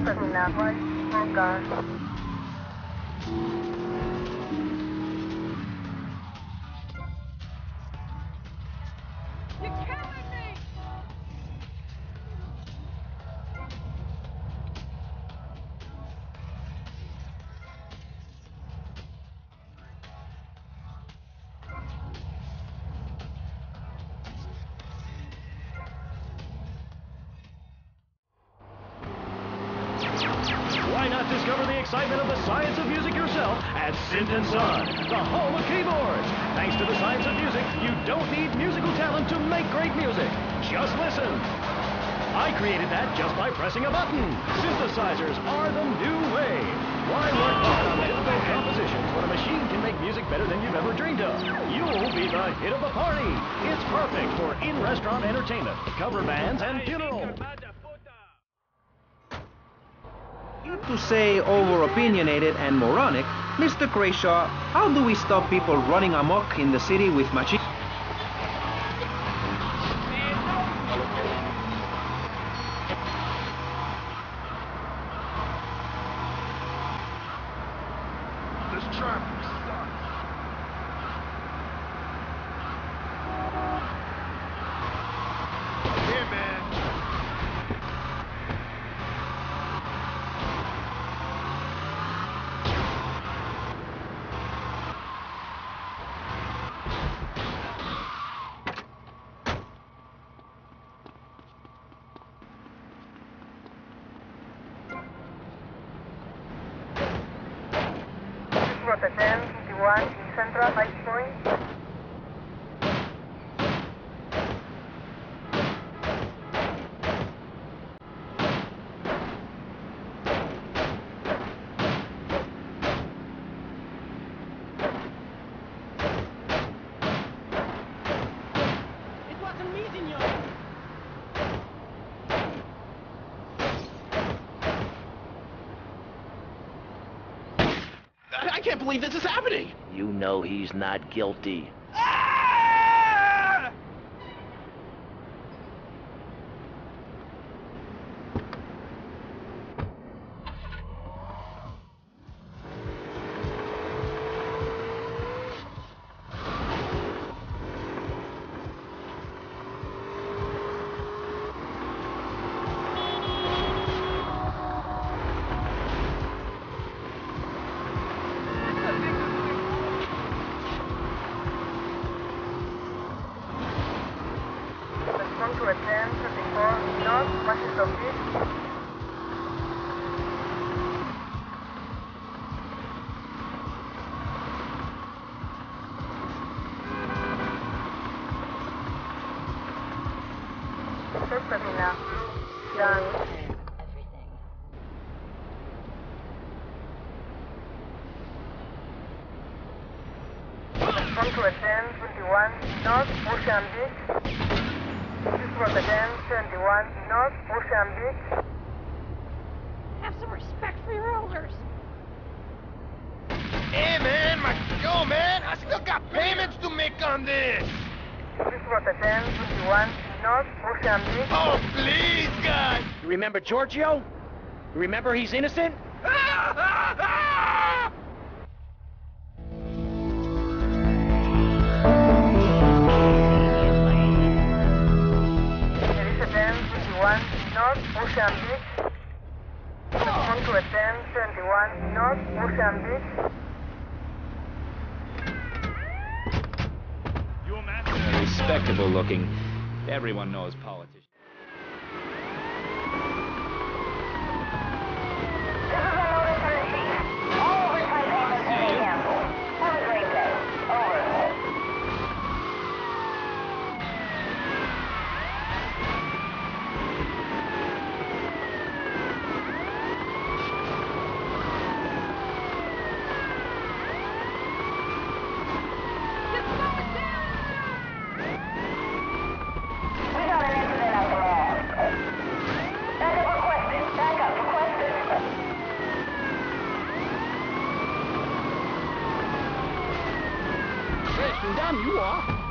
terminamos acá. Discover the excitement of the science of music yourself at Synth & Son, the home of keyboards. Thanks to the science of music, you don't need musical talent to make great music. Just listen. I created that just by pressing a button. Synthesizers are the new way. Why work hard on difficult compositions when a machine can make music better than you've ever dreamed of? You'll be the hit of the party. It's perfect for in-restaurant entertainment, cover bands, and funerals. To say over-opinionated and moronic, Mr. Crashaw, how do we stop people running amok in the city with machines? This traffic sucks. Yeah, man. Rota 10, 51, in Central, High Point. It was a meeting, yo! I can't believe this is happening! You know he's not guilty. Ah! To a 10, 54, North, Washington Beach. First terminal, done. Come to a 10, 21, North, Ocean Beach. This is Rota 10, 71, North, Ocean Beach. Have some respect for your elders. Hey man, yo man, I still got payments to make on this. This is Rota 10, 71, North, Ocean Beach. Oh please, guys! You remember Giorgio? You remember he's innocent? North Ocean Beach. Come to a 1071 North Ocean Beach. Your master. Respectable looking. Everyone knows politicians. Damn, you are!